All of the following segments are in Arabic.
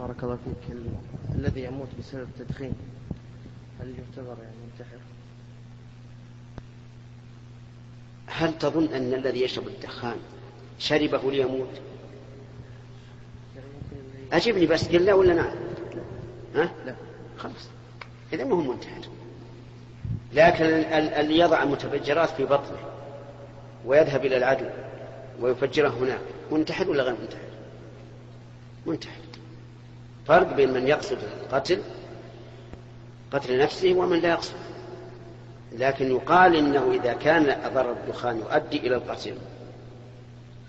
بارك الله فيك. الذي يموت بسبب التدخين هل يعتبر يعني منتحر؟ هل تظن أن الذي يشرب الدخان شربه ليموت؟ أجبني بس، قل لا ولا نعم. ها؟ لا خلص، إذا ما هو منتحر. لكن اللي يضع المتفجرات في بطنه ويذهب إلى العدو ويفجره هناك، منتحر ولا غير منتحر؟ منتحر. فرق بين من يقصد القتل قتل نفسه ومن لا يقصد. لكن يقال إنه إذا كان أضر الدخان يؤدي إلى القتل،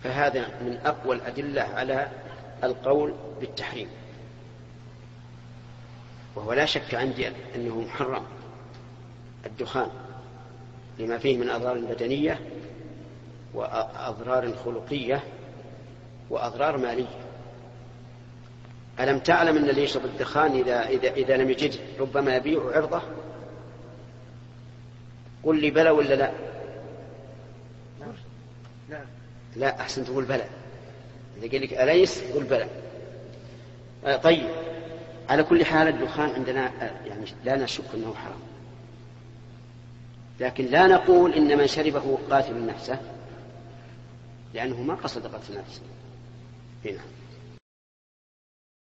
فهذا من أقوى الأدلة على القول بالتحريم، وهو لا شك عندي أنه محرم الدخان لما فيه من أضرار بدنية وأضرار خلقية وأضرار مالية. ألم تعلم أن اللي يشرب الدخان إذا لم يجده ربما يبيع عرضه؟ قل لي بلى ولا لا؟ لا أحسن تقول بلى. إذا قال لك أليس قل بلى. طيب، على كل حال الدخان عندنا يعني لا نشك أنه حرام، لكن لا نقول إن من شربه قاتل نفسه، لأنه ما قصد قتل نفسه. هنا